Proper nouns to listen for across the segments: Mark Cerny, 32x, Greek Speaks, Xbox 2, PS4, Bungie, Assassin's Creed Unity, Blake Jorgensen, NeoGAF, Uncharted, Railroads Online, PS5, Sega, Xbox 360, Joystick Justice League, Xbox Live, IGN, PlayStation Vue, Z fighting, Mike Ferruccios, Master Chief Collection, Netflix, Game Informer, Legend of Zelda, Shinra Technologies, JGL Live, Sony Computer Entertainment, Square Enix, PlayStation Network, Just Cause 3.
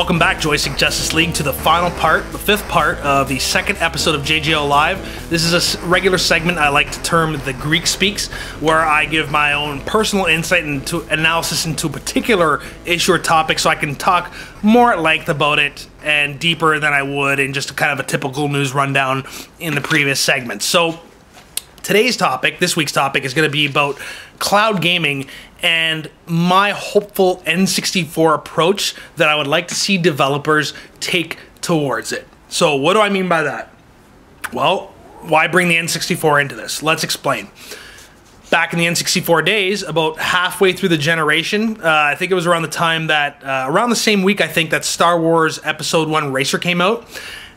Welcome back, Joystick Justice League, to the final part, the fifth part of the second episode of JGL Live. This is a regular segment I like to term the Greek Speaks, where I give my own personal insight into analysis into a particular issue or topic so I can talk more at length about it and deeper than I would in just kind of a typical news rundown in the previous segment. So today's topic, this week's topic, is going to be about cloud gaming and my hopeful N64 approach that I would like to see developers take towards it. So what do I mean by that? Well, why bring the N64 into this? Let's explain. Back in the N64 days, about halfway through the generation, I think it was around the time that, around the same week, I think, that Star Wars Episode 1 Racer came out,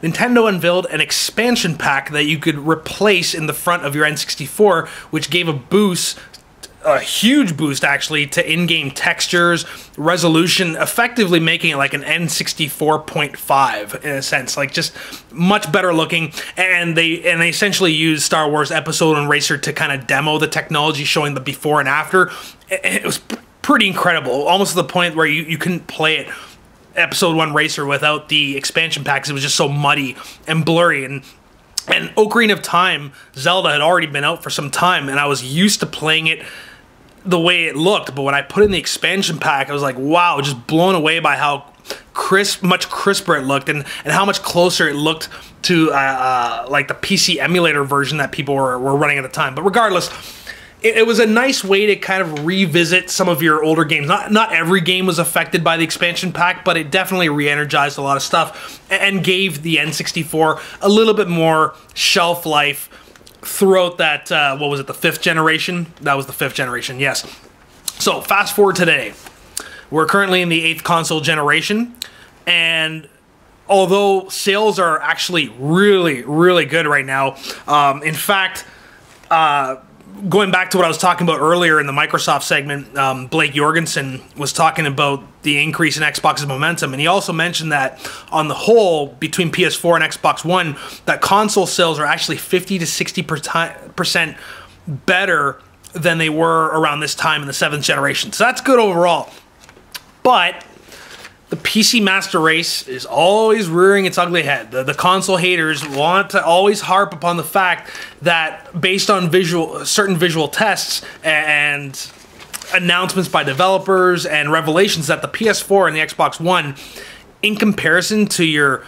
Nintendo unveiled an expansion pack that you could replace in the front of your N64, which gave a boost, a huge boost actually, to in-game textures, resolution, effectively making it like an N64.5 in a sense, like just much better looking. And they essentially used Star Wars Episode 1 Racer to kind of demo the technology, showing the before and after. It was pretty incredible, almost to the point where you couldn't play it, Episode 1 Racer, without the expansion packs. It was just so muddy and blurry. And Ocarina of Time, Zelda, had already been out for some time, and I was used to playing it the way it looked, but when I put in the expansion pack, I was like, wow, just blown away by how much crisper it looked, and how much closer it looked to like the PC emulator version that people were running at the time. But regardless, it was a nice way to kind of revisit some of your older games. Not every game was affected by the expansion pack, but it definitely re-energized a lot of stuff and gave the N64 a little bit more shelf life throughout that, what was it, the fifth generation? That was the fifth generation, yes. So fast forward today. We're currently in the eighth console generation, and although sales are actually really, really good right now, in fact, going back to what I was talking about earlier in the Microsoft segment, Blake Jorgensen was talking about the increase in Xbox's momentum, and he also mentioned that on the whole, between PS4 and Xbox One, that console sales are actually 50 to 60% better than they were around this time in the 7th generation. So that's good overall. But the PC master race is always rearing its ugly head. The console haters want to always harp upon the fact that based on certain visual tests and announcements by developers and revelations, that the PS4 and the Xbox One, in comparison to your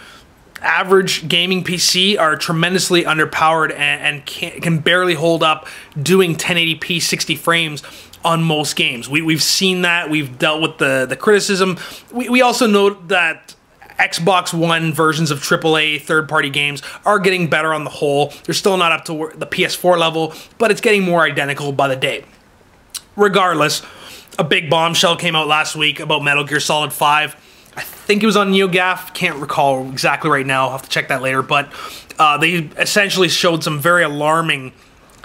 average gaming PC, are tremendously underpowered and can barely hold up doing 1080p 60 frames on most games. We've seen that. We've dealt with the criticism. We also note that Xbox One versions of AAA third-party games are getting better on the whole. They're still not up to the PS4 level, but it's getting more identical by the day. Regardless, a big bombshell came out last week about Metal Gear Solid 5. I think it was on NeoGAF. Can't recall exactly right now. I'll have to check that later. But they essentially showed some very alarming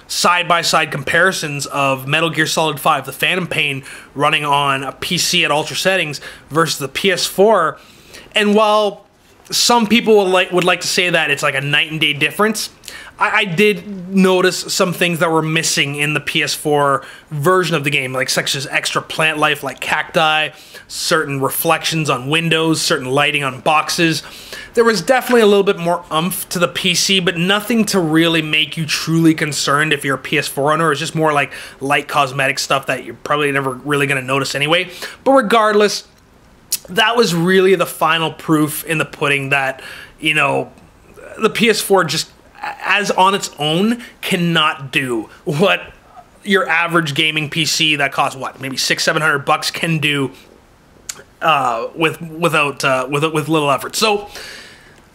side-by-side comparisons of Metal Gear Solid 5, The Phantom Pain, running on a PC at ultra settings versus the PS4. And while some people would like to say that it's like a night and day difference, I did notice some things that were missing in the PS4 version of the game, like such as extra plant life like cacti, certain reflections on windows, certain lighting on boxes. There was definitely a little bit more oomph to the PC, but nothing to really make you truly concerned if you're a PS4 owner. It's just more like light cosmetic stuff that you're probably never really going to notice anyway. But regardless, that was really the final proof in the pudding that, you know, the PS4 just, as on its own, cannot do what your average gaming PC that costs, what, maybe $600-700 can do with little effort. So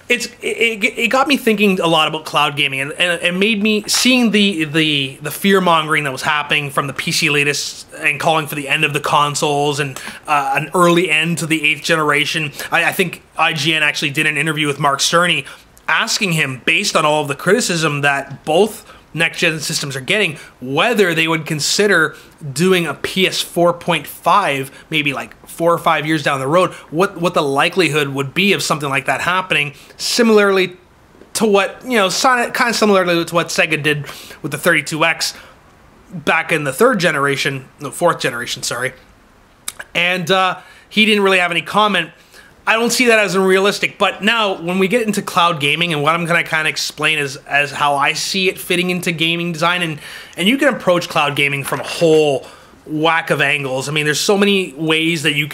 it got me thinking a lot about cloud gaming, and it made me, seeing the fear mongering that was happening from the PC elitists and calling for the end of the consoles and an early end to the 8th generation. I think IGN actually did an interview with Mark Cerny, asking him, based on all of the criticism that both next-gen systems are getting, whether they would consider doing a PS4.5, maybe like 4 or 5 years down the road, what the likelihood would be of something like that happening, similarly to what, you know, kind of similarly to what Sega did with the 32x back in the fourth generation, sorry. And he didn't really have any comment I don't see that as unrealistic. But now, when we get into cloud gaming, and what I'm going to kind of explain is as how I see it fitting into gaming design, and you can approach cloud gaming from a whole whack of angles. I mean, there's so many ways that you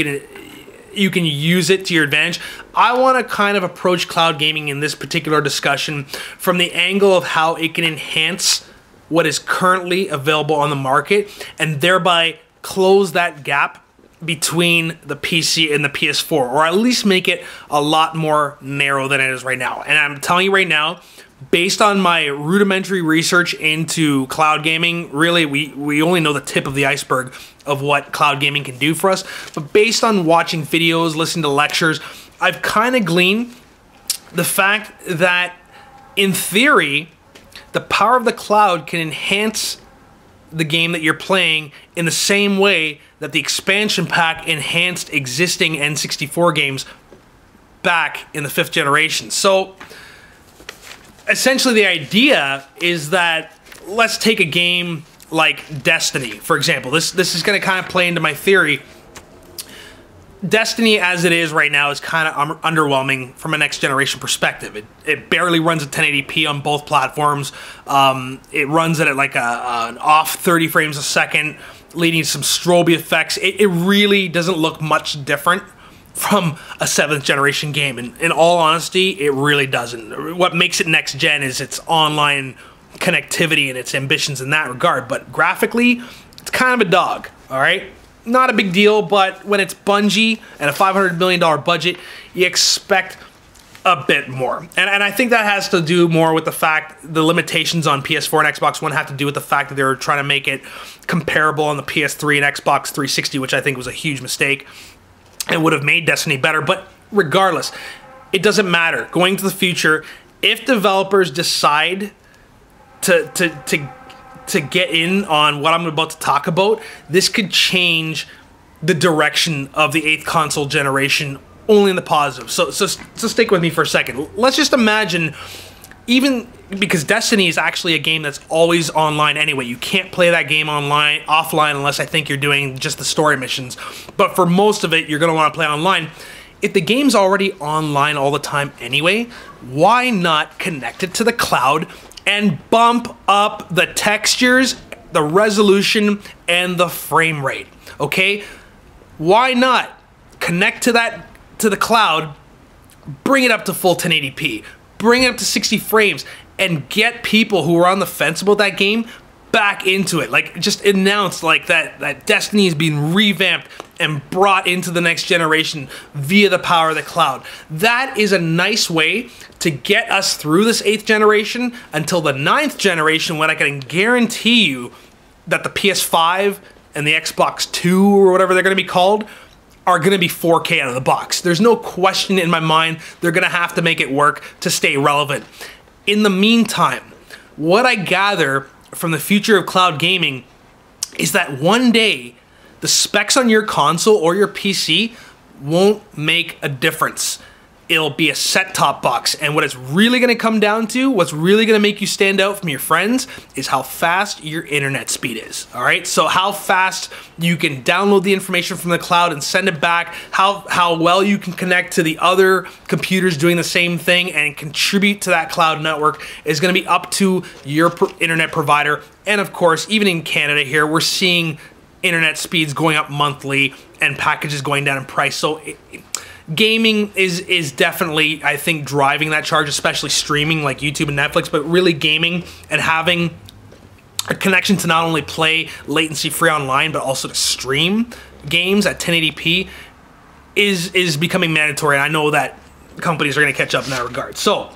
can use it to your advantage. I want to kind of approach cloud gaming in this particular discussion from the angle of how it can enhance what is currently available on the market and thereby close that gap between the PC and the PS4, or at least make it a lot more narrow than it is right now. And I'm telling you right now, based on my rudimentary research into cloud gaming, really we only know the tip of the iceberg of what cloud gaming can do for us. But based on watching videos, listening to lectures, I've kind of gleaned the fact that in theory, the power of the cloud can enhance the game that you're playing in the same way that the expansion pack enhanced existing N64 games back in the 5th generation. So essentially the idea is that, let's take a game like Destiny, for example. This is going to kind of play into my theory. Destiny as it is right now is kind of underwhelming from a next generation perspective. It barely runs at 1080p on both platforms. It runs it at like an off 30 frames a second, leading to some strobe effects. It really doesn't look much different from a 7th generation game, and in all honesty, it really doesn't. What makes it next gen is its online connectivity and its ambitions in that regard, but graphically, it's kind of a dog, all right? Not a big deal, but when it's Bungie and a $500 million budget, you expect a bit more. And I think that has to do more with the fact the limitations on PS4 and Xbox One have to do with the fact that they were trying to make it comparable on the PS3 and Xbox 360, which I think was a huge mistake. It would have made Destiny better, but regardless, it doesn't matter. Going to the future, if developers decide to get in on what I'm about to talk about, this could change the direction of the 8th console generation only in the positive. So stick with me for a second. Let's just imagine, even because Destiny is actually a game that's always online anyway. You can't play that game online, offline, unless I think you're doing just the story missions. But for most of it, you're going to want to play online. If the game's already online all the time anyway, why not connect it to the cloud and bump up the textures, the resolution, and the frame rate? Okay? Why not connect to the cloud, bring it up to full 1080p, bring it up to 60 frames, and get people who are on the fence about that game back into it. Like, just announce like that Destiny is being revamped and brought into the next generation via the power of the cloud. That is a nice way to get us through this 8th generation until the 9th generation, when I can guarantee you that the PS5 and the Xbox 2, or whatever they're going to be called, are going to be 4K out of the box. There's no question in my mind they're going to have to make it work to stay relevant. In the meantime, what I gather from the future of cloud gaming is that one day the specs on your console or your PC won't make a difference. It'll be a set-top box, and what it's really going to come down to, what's really going to make you stand out from your friends, is how fast your internet speed is. All right, so how fast you can download the information from the cloud and send it back, how well you can connect to the other computers doing the same thing and contribute to that cloud network is going to be up to your internet provider. And of course, even in Canada here, we're seeing internet speeds going up monthly and packages going down in price. So gaming is definitely, I think, driving that charge, especially streaming like YouTube and Netflix, but really gaming and having a connection to not only play latency-free online, but also to stream games at 1080p is becoming mandatory, and I know that companies are going to catch up in that regard. So,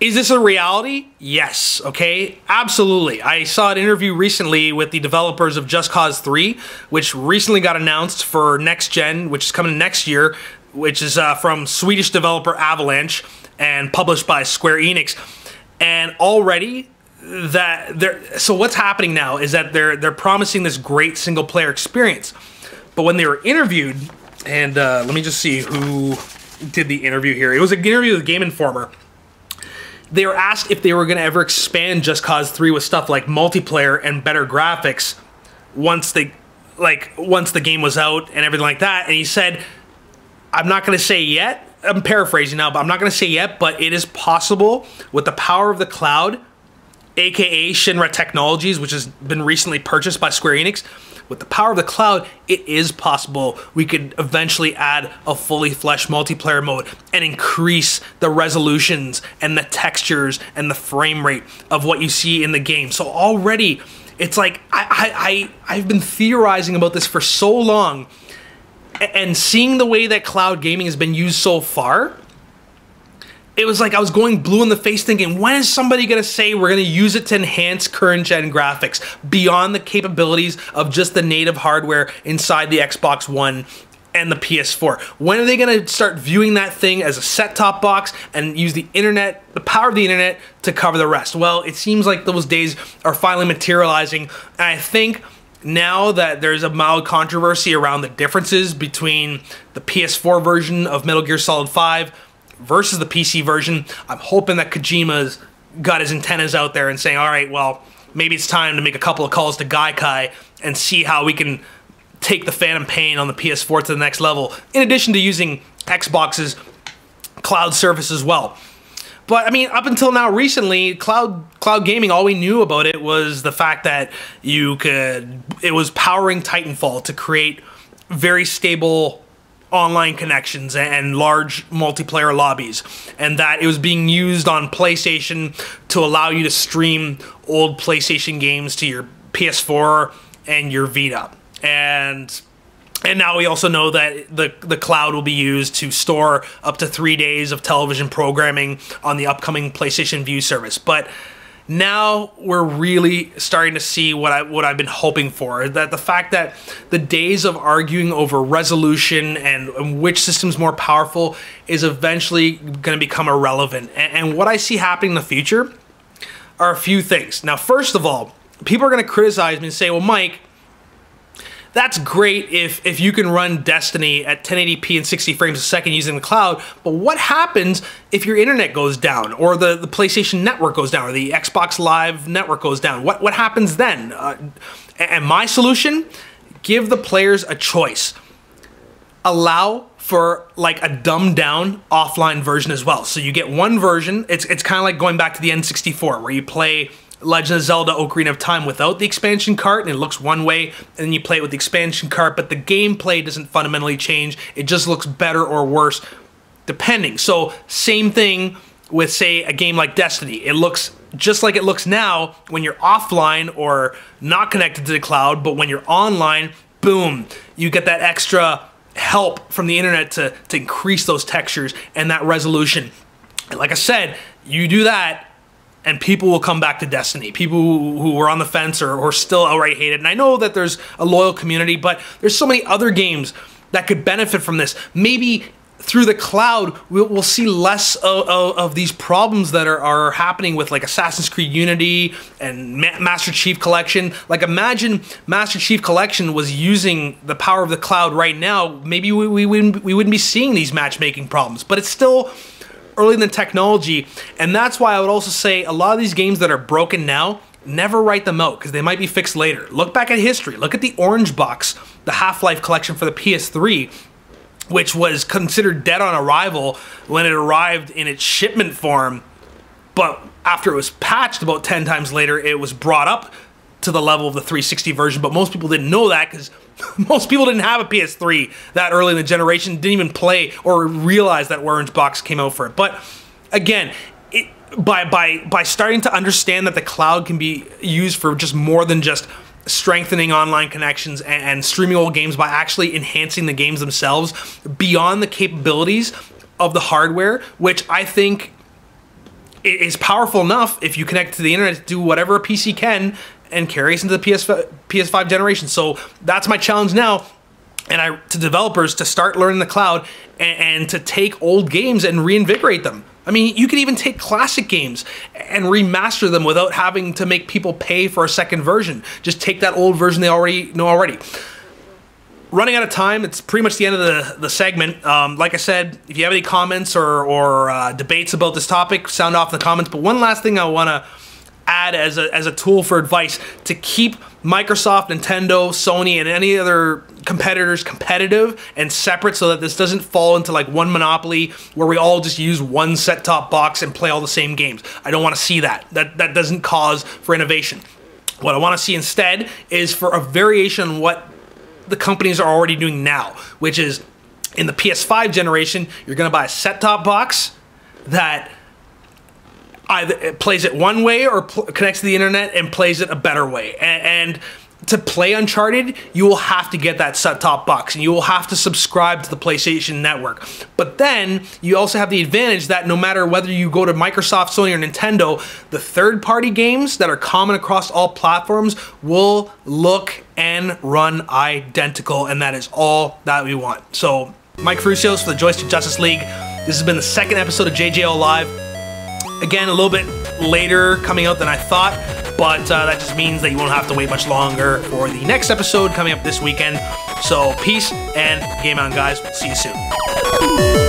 is this a reality? Yes, okay, absolutely. I saw an interview recently with the developers of Just Cause 3, which recently got announced for Next Gen, which is coming next year, which is from Swedish developer Avalanche and published by Square Enix. And already, so what's happening now is that they're promising this great single-player experience. But when they were interviewed, and let me just see who did the interview here. It was an interview with Game Informer. They were asked if they were going to ever expand Just Cause 3 with stuff like multiplayer and better graphics once the game was out and everything like that. And he said, I'm not going to say yet, I'm paraphrasing now, but I'm not going to say yet, but it is possible with the power of the cloud, aka Shinra Technologies, which has been recently purchased by Square Enix. With the power of the cloud, it is possible we could eventually add a fully fleshed multiplayer mode and increase the resolutions and the textures and the frame rate of what you see in the game. So already, it's like, I've been theorizing about this for so long, and seeing the way that cloud gaming has been used so far, it was like I was going blue in the face thinking, when is somebody going to say we're going to use it to enhance current gen graphics beyond the capabilities of just the native hardware inside the Xbox One and the PS4? When are they going to start viewing that thing as a set-top box and use the internet, the power of the internet, to cover the rest? Well, it seems like those days are finally materializing, and I think now that there's a mild controversy around the differences between the PS4 version of Metal Gear Solid 5 versus the PC version, I'm hoping that Kojima's got his antennas out there and saying, all right, well, maybe it's time to make a couple of calls to Gaikai and see how we can take the Phantom Pain on the PS4 to the next level, in addition to using Xbox's cloud service as well. But, I mean, up until now, recently, cloud gaming, all we knew about it was the fact that you could, it was powering Titanfall to create very stable online connections and large multiplayer lobbies, and that it was being used on PlayStation to allow you to stream old PlayStation games to your PS4 and your Vita. And now we also know that the cloud will be used to store up to 3 days of television programming on the upcoming PlayStation Vue service. But now we're really starting to see what I've been hoping for, that the fact that the days of arguing over resolution and which system's more powerful is eventually going to become irrelevant. And what I see happening in the future are a few things. Now, first of all, people are going to criticize me and say, well, Mike, that's great if you can run Destiny at 1080p and 60 frames a second using the cloud, but what happens if your internet goes down, or the PlayStation Network goes down, or the Xbox Live Network goes down? What happens then? And my solution? Give the players a choice. Allow for like a dumbed down offline version as well. So you get one version, it's kind of like going back to the N64 where you play Legend of Zelda Ocarina of Time without the expansion cart, and it looks one way, and then you play it with the expansion cart, but the gameplay doesn't fundamentally change. It just looks better or worse, depending. So same thing with, say, a game like Destiny. It looks just like it looks now when you're offline or not connected to the cloud, but when you're online, boom, you get that extra help from the internet to increase those textures and that resolution. And like I said, you do that, and people will come back to Destiny. People who were on the fence or still outright hate it. And I know that there's a loyal community, but there's so many other games that could benefit from this. Maybe through the cloud, we'll see less of these problems that are happening with like Assassin's Creed Unity and Master Chief Collection. Like, imagine Master Chief Collection was using the power of the cloud right now. Maybe we wouldn't be seeing these matchmaking problems, but it's still early in the technology, and that's why I would also say a lot of these games that are broken now, never write them out, because they might be fixed later. Look back at history. Look at the Orange Box, the Half-Life collection for the PS3, which was considered dead on arrival when it arrived in its shipment form, but after it was patched about 10 times later, it was brought up to the level of the 360 version, but most people didn't know that because most people didn't have a PS3 that early in the generation, didn't even play or realize that Orange Box came out for it. But again, by starting to understand that the cloud can be used for just more than just strengthening online connections and streaming old games, by actually enhancing the games themselves beyond the capabilities of the hardware, which I think is powerful enough if you connect to the internet to do whatever a PC can, and carries into the PS5 generation. So that's my challenge now, and to developers, to start learning the cloud and to take old games and reinvigorate them. I mean, you can even take classic games and remaster them without having to make people pay for a second version. Just take that old version they already know already. Running out of time, it's pretty much the end of the segment. Like I said, if you have any comments or debates about this topic, sound off in the comments. But one last thing I want to ad as a tool for advice to keep Microsoft, Nintendo, Sony, and any other competitors competitive and separate, so that this doesn't fall into like one monopoly where we all just use one set-top box and play all the same games. I don't want to see that. That doesn't cause for innovation. What I want to see instead is for a variation on what the companies are already doing now, which is in the PS5 generation, you're going to buy a set-top box that either plays it one way or connects to the internet and plays it a better way. And to play Uncharted, you will have to get that set-top box and you will have to subscribe to the PlayStation Network. But then you also have the advantage that no matter whether you go to Microsoft, Sony, or Nintendo, the third-party games that are common across all platforms will look and run identical, and that is all that we want. So, Mike Ferruccios for the Joystick Justice League. This has been the second episode of JGL Live. Again, a little bit later coming out than I thought, but that just means that you won't have to wait much longer for the next episode coming up this weekend. So peace and game on, guys. See you soon.